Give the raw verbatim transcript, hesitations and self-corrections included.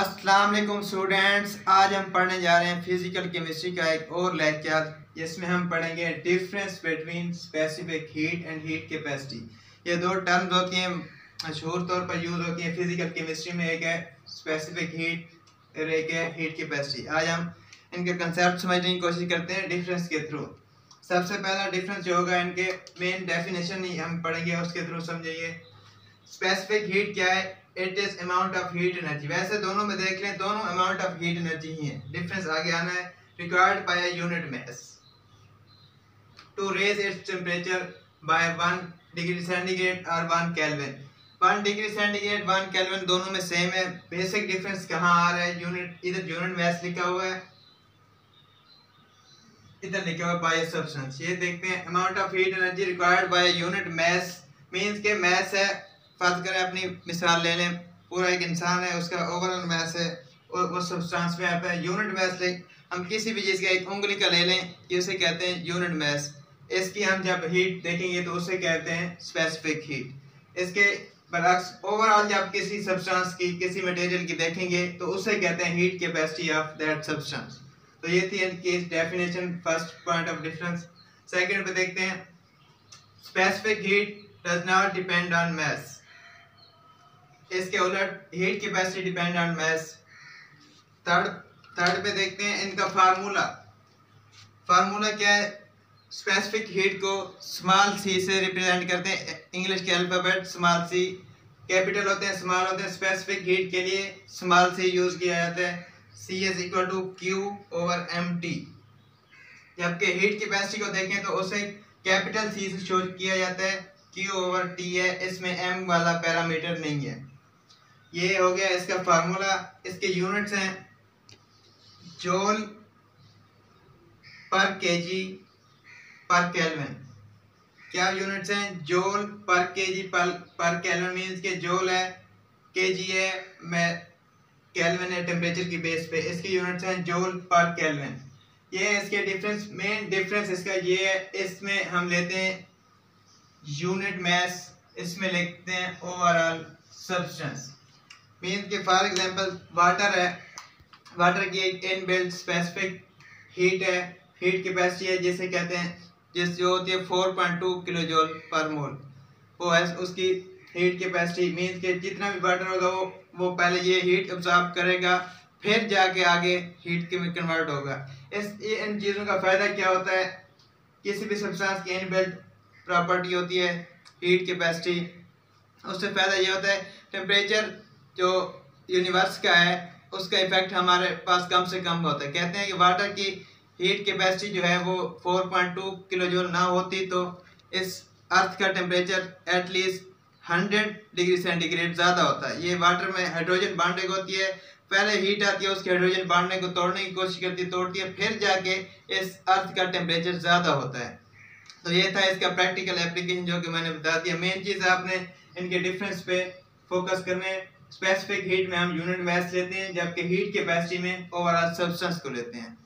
अस्सलाम वालेकुम स्टूडेंट्स, आज हम पढ़ने जा रहे हैं फिजिकल केमिस्ट्री का एक और लेक्चर जिसमें हम पढ़ेंगे difference between specific heat and heat capacity. ये दो टर्म्स होती हैं, मशहूर तौर पर यूज़ होती हैं फिजिकल केमिस्ट्री में। एक है स्पेसिफिक हीट और एक है हीट कैपेसिटी। आज हम इनके कंसेप्ट समझने की कोशिश करते हैं डिफरेंस के थ्रू। सबसे पहला डिफरेंस जो होगा इनके मेन डेफिनेशन ही हम पढ़ेंगे, उसके थ्रू समझेंगे स्पेसिफिक हीट क्या है। It is amount of heat energy. वैसे दोनों में देख लें, दोनों अमाउंट ऑफ हीट एनर्जी ही है। डिफरेंस आगे आना है। Required by unit mass to raise its temperature by one degree centigrade और one kelvin. One degree centigrade one kelvin दोनों में सेम है। बेसिक डिफरेंस कहाँ आ रहा है? यूनिट, इधर यूनिट मास लिखा हुआ है, इधर लिखा हुआ बाय सब्सटेंस। ये देखते हैं amount of heat energy required by unit mass. Means के मास है, बात करें अपनी मिसाल ले लें, पूरा एक इंसान है, उसका ओवरऑल मास है और वो सब्सटेंस में आता है यूनिट मास। ले हम किसी भी चीज़ का एक उंगली का ले लें, ये उसे कहते हैं यूनिट मास। इसकी हम जब हीट देखेंगे तो उसे कहते हैं स्पेसिफिक हीट। इसके बरक्स ओवरऑल जब किसी सब्सटेंस की, किसी मटेरियल की देखेंगे तो उसे कहते हैं heat capacity of that substance. तो ये थी इनकी definition, first point of difference. Second पर देखते हैं, specific heat does not depend on mass. इसके उलट heat capacity depend on mass. Third third पे देखते हैं इनका फार्मूला। फार्मूला क्या है? स्पेसिफिक हीट को स्मॉल सी से रिप्रेजेंट करते हैं, इंग्लिश के अल्फ़ाबेट स्मॉल सी, कैपिटल होते हैं, स्मॉल होते हैं। स्पेसिफिक हीट के लिए स्मॉल सी यूज़ किया जाता है, C is equal to Q over M T. जबकि हीट कैपेसिटी को देखें तो उसे कैपिटल सी से शो किया जाता है, क्यू ओवर टी है, इसमें एम वाला पैरामीटर नहीं है। ये हो गया इसका फार्मूला। इसके यूनिट्स हैं जूल पर केजी पर केल्विन। क्या यूनिट्स हैं? जूल पर KG per per kelvin. Means के जूल है, केजी है, मैं केल्विन है टेम्परेचर की बेस पे। इसके यूनिट्स हैं जूल पर केल्विन। ये इसके डिफरेंस, मेन डिफरेंस इसका ये है। इसमें हम लेते हैं यूनिट मास, इसमें लिखते हैं ओवरऑल सब्सटेंस। मीन के फॉर एग्जांपल वाटर है, वाटर की एक इनबिल्ट स्पेसिफिक हीट है, हीट कैपेसिटी है, जिसे कहते हैं, जिस जो होती है four point two kilo joule per mole, वो है उसकी हीट कैपेसिटी। मीन के जितना भी वाटर होगा वो वो पहले ये हीट एब्जॉर्ब करेगा, फिर जाके आगे हीट के में कन्वर्ट होगा। इस इन चीज़ों का फ़ायदा क्या होता है? किसी भी सब्सटेंस की इनबिल्ट प्रॉपर्टी होती है हीट कैपेसिटी, उससे फ़ायदा ये होता है टेम्परेचर जो यूनिवर्स का है उसका इफेक्ट हमारे पास कम से कम होता है। कहते हैं कि वाटर की हीट कैपेसिटी जो है वो four point two kilo joule ना होती तो इस अर्थ का temperature at least hundred degree centigrade ज़्यादा होता है। ये वाटर में हाइड्रोजन बॉन्डिंग होती है, पहले हीट आती है, उसके हाइड्रोजन बॉन्डिंग को तोड़ने की कोशिश करती है, तोड़ती है, फिर जाके इस अर्थ का टेम्परेचर ज़्यादा होता है। तो ये था इसका प्रैक्टिकल एप्लीकेशन जो कि मैंने बता दिया। मेन चीज़ आपने इनके डिफरेंस पे फोकस करना है। स्पेसिफिक हीट में हम यूनिट मास लेते हैं, जबकि हीट कैपेसिटी में ओवरऑल सब्सटेंस को लेते हैं।